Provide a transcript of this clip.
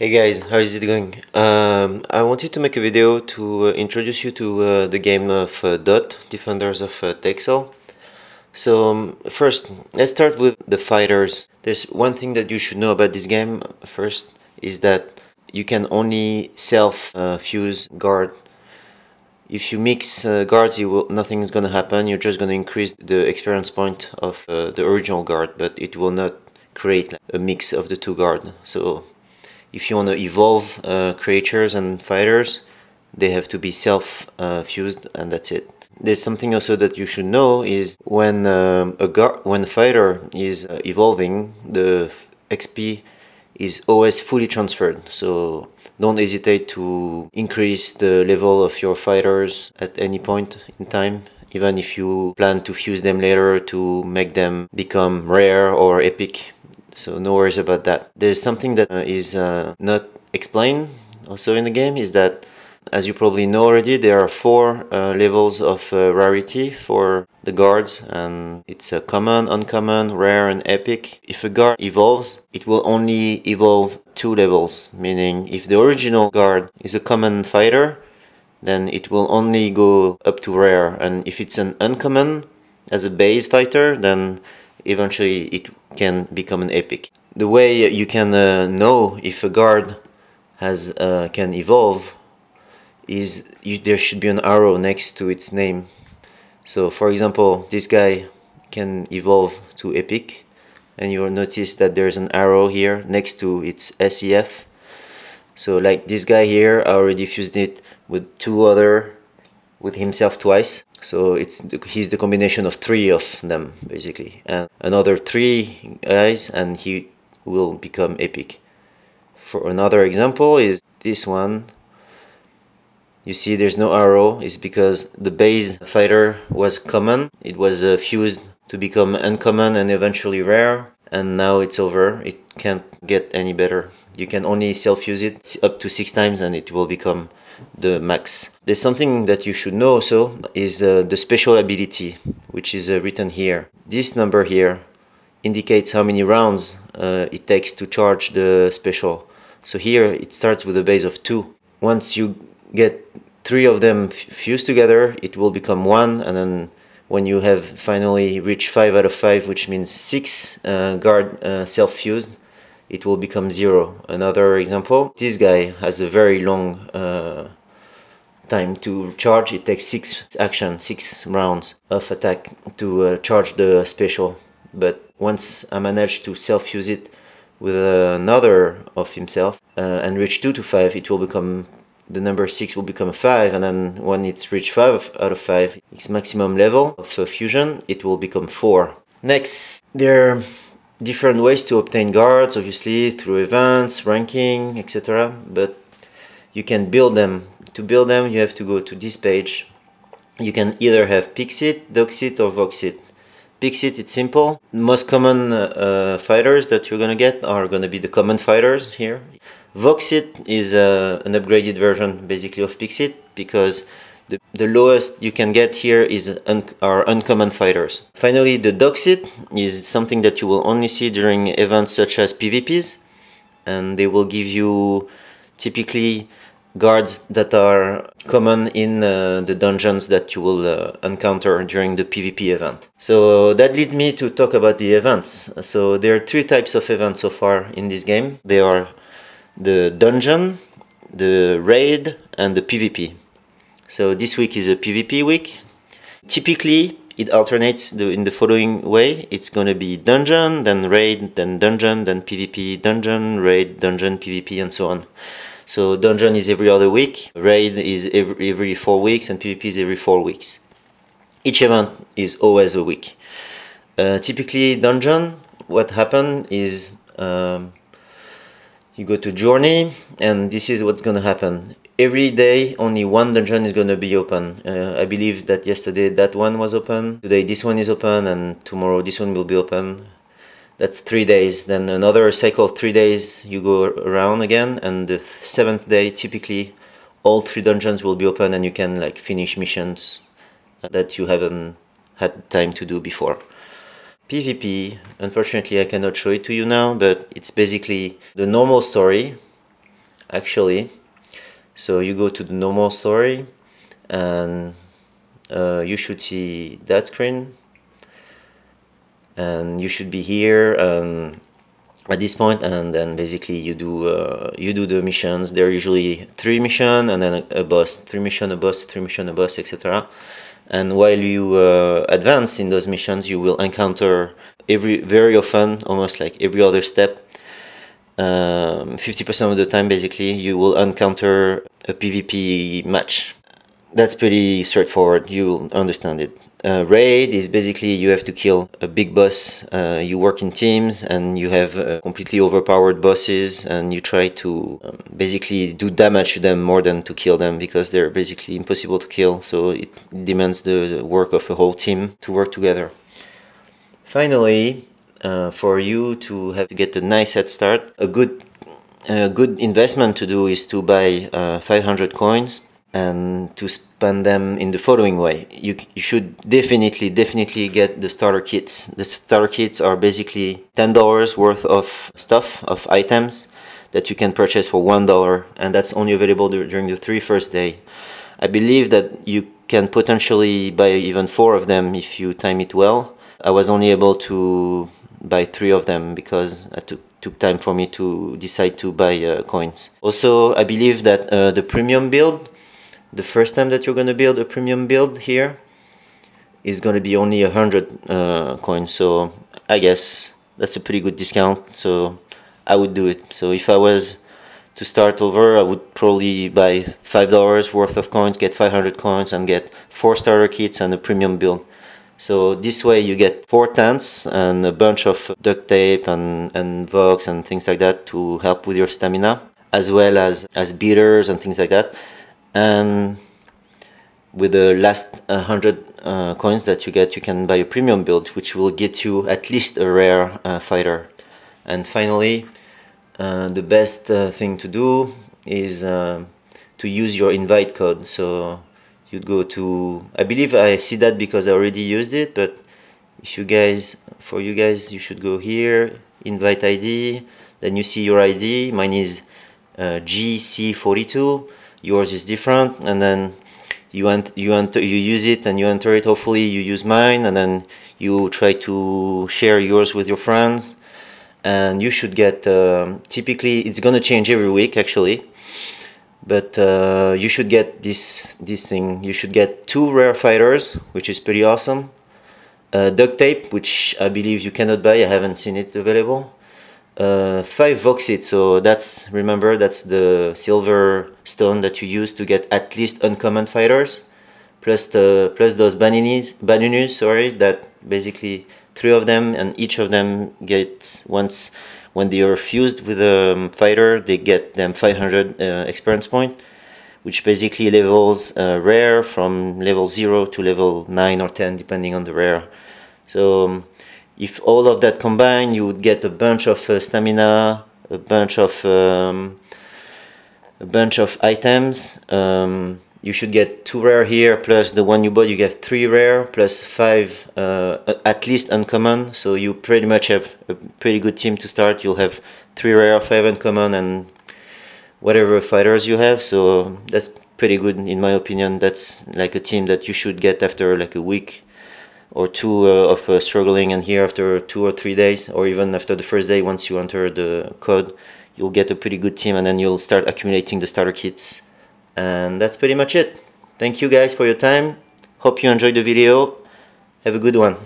Hey guys, how is it going? I wanted to make a video to introduce you to the game of DOT, Defenders of Texel. So first, let's start with the fighters. There's one thing that you should know about this game first, is that you can only self-fuse guard. If you mix guards, nothing is going to happen. You're just going to increase the experience point of the original guard, but it will not create a mix of the two guard. So if you want to evolve creatures and fighters, they have to be self-fused, and that's it. There's something also that you should know is when a fighter is evolving, the XP is always fully transferred. So don't hesitate to increase the level of your fighters at any point in time, even if you plan to fuse them later to make them become rare or epic. So no worries about that. There's something that is not explained also in the game, is that, as you probably know already, there are four levels of rarity for the guards, and it's common, uncommon, rare and epic. If a guard evolves, it will only evolve two levels, meaning if the original guard is a common fighter, then it will only go up to rare, and if it's an uncommon as a base fighter, then eventually it can become an epic. The way you can know if a guard has can evolve is there should be an arrow next to its name. So for example, this guy can evolve to epic, and you'll notice that there's an arrow here next to its SEF. So like this guy here, I already fused it with with himself twice, so he's the combination of three of them basically, and another three guys, and he will become epic. For another example is this one. You see there's no arrow, it's because the base fighter was common, it was fused to become uncommon and eventually rare, and now it's over, it can't get any better. You can only self-fuse it up to 6 times and it will become the max. There's something that you should know also, is the special ability, which is written here. This number here indicates how many rounds it takes to charge the special. So here it starts with a base of 2. Once you get 3 of them fused together, it will become 1, and then when you have finally reached 5 out of 5, which means 6 guard self-fused, it will become 0. Another example, this guy has a very long time to charge. It takes 6 rounds of attack to charge the special, but once I manage to self-fuse it with another of himself and reach 2 to 5, it will become the number 6 will become 5, and then when it's reached 5 out of 5, its maximum level of fusion, it will become 4. Next, there are different ways to obtain guards, obviously, through events, ranking, etc. But you can build them. To build them, you have to go to this page. You can either have Pixite, Doxite or Voxit. Pixite, it's simple. Most common fighters that you're going to get are going to be the common fighters here. Voxit is an upgraded version basically of Pixite, because the lowest you can get here is uncommon fighters. Finally, the Doxite is something that you will only see during events such as PvPs, and they will give you typically guards that are common in the dungeons that you will encounter during the PvP event. So that leads me to talk about the events. So there are 3 types of events so far in this game. They are the dungeon, the raid and the PvP. So this week is a PvP week. Typically it alternates in the following way. It's going to be dungeon, then raid, then dungeon, then PvP, dungeon, raid, dungeon, PvP, and so on. So dungeon is every other week, raid is every 4 weeks, and PvP is every 4 weeks. Each event is always a week. Typically dungeon, what happens is you go to journey, and this is what's going to happen. Every day only one dungeon is going to be open. I believe that yesterday that one was open, today this one is open, and tomorrow this one will be open. That's 3 days. Then another cycle of 3 days you go around again, and the 7th day typically all 3 dungeons will be open, and you can like finish missions that you haven't had time to do before. PvP, unfortunately I cannot show it to you now, but it's basically the normal story actually. So you go to the normal story and you should see that screen, and you should be here at this point, and then basically you do the missions. There are usually 3 missions and then a boss, 3 missions, a boss, 3 missions, a boss, etc. And while you advance in those missions, you will encounter very often, almost like every other step, 50% of the time basically, you will encounter a PvP match. That's pretty straightforward, you'll understand it. Raid is basically you have to kill a big boss, you work in teams and you have completely overpowered bosses, and you try to basically do damage to them more than to kill them, because they're basically impossible to kill, so it demands the work of a whole team to work together. Finally, for you to have to get a nice head start, a good investment to do is to buy 500 coins and to spend them in the following way. You should definitely get the starter kits. The starter kits are basically $10 worth of stuff, of items, that you can purchase for $1, and that's only available during the 3 first day. I believe that you can potentially buy even 4 of them if you time it well. I was only able to buy 3 of them because I took time for me to decide to buy coins. Also, I believe that the premium build, the first time that you're going to build a premium build here, is going to be only 100 coins. So I guess that's a pretty good discount, so I would do it. So if I was to start over, I would probably buy $5 worth of coins, get 500 coins, and get 4 starter kits and a premium build. So this way you get 4 tents and a bunch of duct tape and vox and things like that to help with your stamina, as well as beaters and things like that. And with the last 100 coins that you get, you can buy a premium build, which will get you at least a rare fighter. And finally, the best thing to do is to use your invite code. So you'd go to, I believe I see that because I already used it, but if you guys, for you guys, you should go here, invite ID, then you see your ID. Mine is Gc42, yours is different, and then you use it and you enter it. Hopefully you use mine, and then you try to share yours with your friends, and you should get, typically it's gonna change every week actually, but you should get this thing. You should get 2 rare fighters, which is pretty awesome, duct tape, which I believe you cannot buy, I haven't seen it available, 5 Voxit, so that's, remember, that's the silver stone that you use to get at least uncommon fighters, plus those baninis, sorry, that basically 3 of them, and each of them gets, once when they are fused with a fighter, they get them 500 experience point, which basically levels rare from level 0 to level 9 or 10 depending on the rare. So if all of that combined, you would get a bunch of stamina, a bunch of items. You should get 2 rare here, plus the one you bought, you get 3 rare, plus 5 at least uncommon, so you pretty much have a pretty good team to start. You'll have 3 rare, 5 uncommon, and whatever fighters you have, so that's pretty good in my opinion. That's like a team that you should get after like a week or 2 of struggling, and here after 2 or 3 days, or even after the first day, once you enter the code, you'll get a pretty good team, and then you'll start accumulating the starter kits. And that's pretty much it. Thank you guys for your time. Hope you enjoyed the video. Have a good one.